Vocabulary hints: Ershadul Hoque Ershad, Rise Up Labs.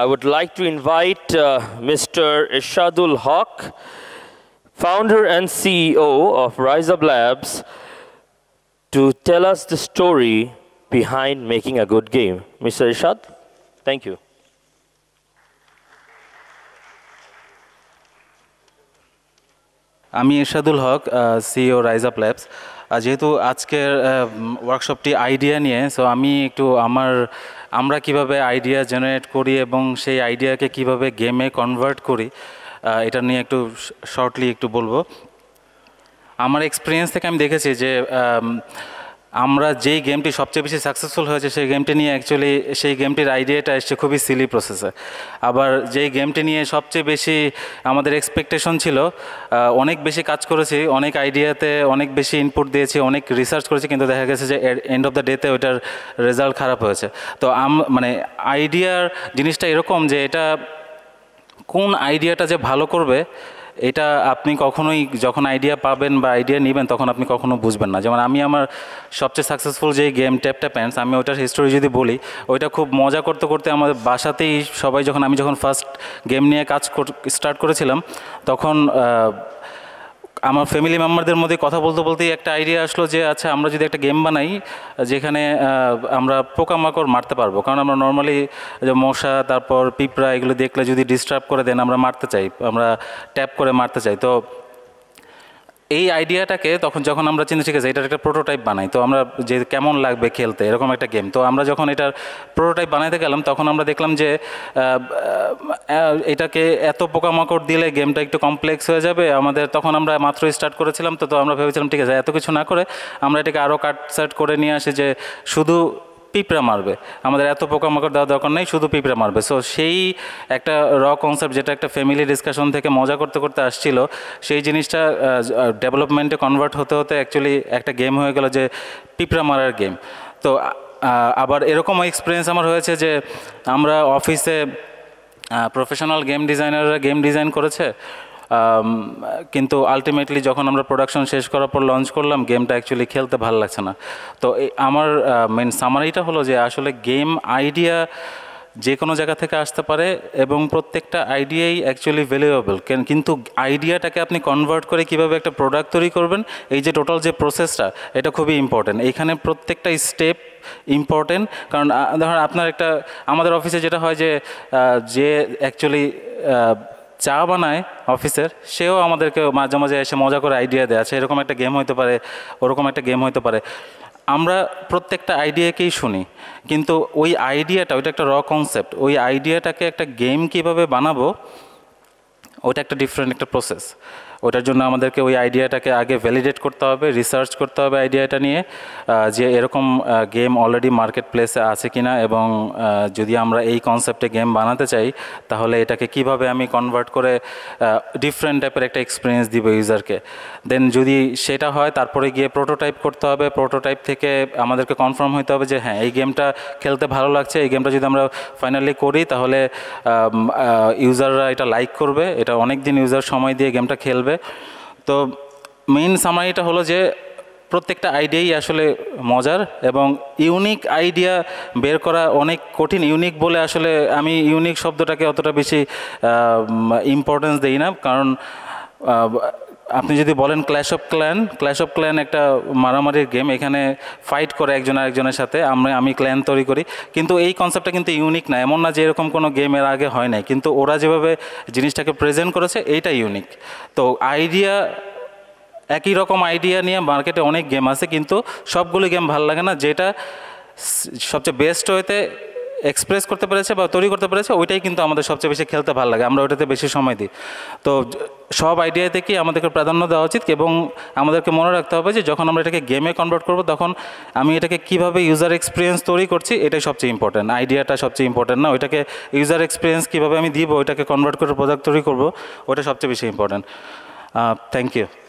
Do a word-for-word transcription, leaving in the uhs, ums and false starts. I would like to invite uh, Mister Ershadul Hoque, founder and C E O of Rise Up Labs, to tell us the story behind making a good game. Mister Ershad, thank you. আমি Ershadul Haque CEO rise up labs যেহেতু আজকের ওয়ার্কশপটি idea নিয়ে so আমি একটু আমার আমরা কিভাবে idea generate করি এবং সেই আইডিয়াকে কিভাবে গেমে কনভার্ট করি এটা নিয়ে একটু শর্টলি একটু বলবো আমার এক্সপেরিয়েন্স থেকে আমি দেখেছি যে আমরা যেই গেমটি সবচেয়ে বেশি সাকসেসফুল হয়েছে সেই গেমটি নিয়ে অ্যাকচুয়ালি সেই গেমটির আইডিয়াটা এসছে খুবই সিলি প্রসেসে আবার যেই গেমটি নিয়ে সবচেয়ে বেশি আমাদের এক্সপেকটেশন ছিল অনেক বেশি কাজ করেছি অনেক আইডিয়াতে অনেক বেশি ইনপুট দিয়েছি অনেক রিসার্চ করেছি কিন্তু দেখা গেছে যে এন্ড অফ দ্য ডেতে ওইটার রেজাল্ট খারাপ হয়েছে তো আম মানে আইডিয়ার জিনিসটা এরকম যে এটা কোন আইডিয়াটা যে ভালো করবে এটা আপনি কখনোই যখন আইডিয়া পাবেন বা আইডিয়া নেবেন তখন আপনি কখনো বুঝবেন না যেমন আমি আমার সবচেয়ে সাকসেসফুল যে গেম ট্যাপ ট্যাপ প্যান্টস আমি ওটার হিস্টোরি যদি বলি ওইটা খুব মজা করতে করতে আমাদের বাসাতেই সবাই যখন আমি যখন ফার্স্ট গেম নিয়ে কাজ স্টার্ট করেছিলাম তখন আমার ফ্যামিলি মেম্বারদের মধ্যে কথা বলতে বলতেই একটা আইডিয়া আসলো যে আচ্ছা আমরা যদি একটা গেম বানাই যেখানে আমরা পোকামাকড় মারতে পারবো কারণ আমরা নর্মালি যে মশা তারপর পিঁপড়া এগুলো দেখলে যদি ডিস্টার্ব করে দেন আমরা মারতে চাই আমরা ট্যাপ করে মারতে চাই তো এই আইডিয়াটাকে তখন যখন আমরা চিন্তা ঠিক আছে এটার একটা প্রোটোটাইপ বানাই তো আমরা যে কেমন লাগবে খেলতে এরকম একটা গেম তো আমরা যখন এটার প্রোটোটাইপ বানাইতে গেলাম তখন আমরা দেখলাম যে এটাকে এত পোকামাকড় দিলে গেমটা একটু কমপ্লেক্স হয়ে যাবে আমাদের তখন আমরা মাত্র স্টার্ট করেছিলাম তো তো আমরা ভেবেছিলাম ঠিক আছে এত কিছু না করে আমরা এটাকে আরও কাটসাট করে নিয়ে আসি যে শুধু পিঁপড়া মারবে আমাদের এত পোকামাকড় দেওয়া দরকার নেই শুধু পিঁপড়া মারবে সো সেই একটা র কনসেপ্ট যেটা একটা ফ্যামিলি ডিসকাশন থেকে মজা করতে করতে আসছিল সেই জিনিসটা ডেভেলপমেন্টে কনভার্ট হতে হতে অ্যাকচুয়ালি একটা গেম হয়ে গেল যে পিঁপড়া মারার গেম তো আবার এরকম এক্সপিরিয়েন্স আমার হয়েছে যে আমরা অফিসে প্রফেশনাল গেম ডিজাইনাররা গেম ডিজাইন করেছে কিন্তু আলটিমেটলি যখন আমরা প্রোডাকশন শেষ করার পর লঞ্চ করলাম গেমটা অ্যাকচুয়ালি খেলতে ভালো লাগছে না তো আমার মেন সামারিটা হলো যে আসলে গেম আইডিয়া যে কোনো জায়গা থেকে আসতে পারে এবং প্রত্যেকটা আইডিয়াই অ্যাকচুয়ালি ভ্যালুয়েবল কিন্তু আইডিয়াটাকে আপনি কনভার্ট করে কীভাবে একটা প্রোডাক্ট তৈরি করবেন এই যে টোটাল যে প্রসেসটা এটা খুবই ইম্পর্ট্যান্ট এখানে প্রত্যেকটা স্টেপ ইম্পর্ট্যান্ট কারণ ধরুন আপনার একটা আমাদের অফিসে যেটা হয় যে যে অ্যাকচুয়ালি চা বানায় অফিসের সেও আমাদেরকে মাঝে মাঝে এসে মজা করে আইডিয়া দেয় আছে এরকম একটা গেম হতে পারে ওরকম একটা গেম হতে পারে আমরা প্রত্যেকটা আইডিয়াকেই শুনি কিন্তু ওই আইডিয়াটা ওইটা একটা র কনসেপ্ট ওই আইডিয়াটাকে একটা গেম কীভাবে বানাবো ওটা একটা ডিফারেন্ট একটা প্রসেস ওটার জন্য আমাদেরকে ওই আইডিয়াটাকে আগে ভ্যালিডেট করতে হবে রিসার্চ করতে হবে আইডিয়াটা নিয়ে যে এরকম গেম অলরেডি মার্কেট প্লেসে আছে কিনা এবং যদি আমরা এই কনসেপ্টে গেম বানাতে চাই তাহলে এটাকে কিভাবে আমি কনভার্ট করে ডিফারেন্ট টাইপের একটা এক্সপিরিয়েন্স দিব ইউজারকে দেন যদি সেটা হয় তারপরে গিয়ে প্রোটোটাইপ করতে হবে প্রোটোটাইপ থেকে আমাদেরকে কনফার্ম হতে হবে যে হ্যাঁ এই গেমটা খেলতে ভালো লাগছে এই গেমটা যদি আমরা ফাইনালি করি তাহলে ইউজাররা এটা লাইক করবে এটা অনেক দিন ইউজার সময় দিয়ে গেমটা খেলবে তো মেইন সামারিটা হলো যে প্রত্যেকটা আইডিয়াই আসলে মজার এবং ইউনিক আইডিয়া বের করা অনেক কঠিন ইউনিক বলে আসলে আমি ইউনিক শব্দটাকে অতটা বেশি ইম্পর্টেন্স দেই না কারণ আপনি যদি বলেন clash of clan clash of clan একটা মারামারির গেম এখানে ফাইট করে একজন আরেকজনের সাথে আমরা আমি ক্ল্যান তৈরি করি কিন্তু এই কনসেপ্টটা কিন্তু ইউনিক না এমন না যে এরকম কোনো গেমের আগে হয় নাই কিন্তু ওরা যেভাবে জিনিসটাকে প্রেজেন্ট করেছে এইটা ইউনিক তো আইডিয়া একই রকম আইডিয়া নিয়ে মার্কেটে অনেক গেম আছে কিন্তু সবগুলো গেম ভালো লাগে না যেটা সবচেয়ে বেস্ট হইতে এক্সপ্রেস করতে পেরেছে বা তৈরি করতে পেরেছে ওইটাই কিন্তু আমাদের সবচেয়ে বেশি খেলতে ভালো লাগে আমরা ওইটাতে বেশি সময় দিই তো সব আইডিয়া থেকেই আমাদেরকে প্রাধান্য দেওয়া উচিত এবং আমাদেরকে মনে রাখতে হবে যে যখন আমরা এটাকে গেমে কনভার্ট করব তখন আমি এটাকে কীভাবে ইউজার এক্সপিরিয়েন্স তৈরি করছি এটাই সবচেয়ে ইম্পর্ট্যান্ট আইডিয়াটা সবচেয়ে ইম্পর্ট্যান্ট না ওইটাকে ইউজার এক্সপিরিয়েন্স কীভাবে আমি দিব ওইটাকে কনভার্ট করে প্রোডাক্ট তৈরি করব ওটা সবচেয়ে বেশি ইম্পর্ট্যান্ট থ্যাংক ইউ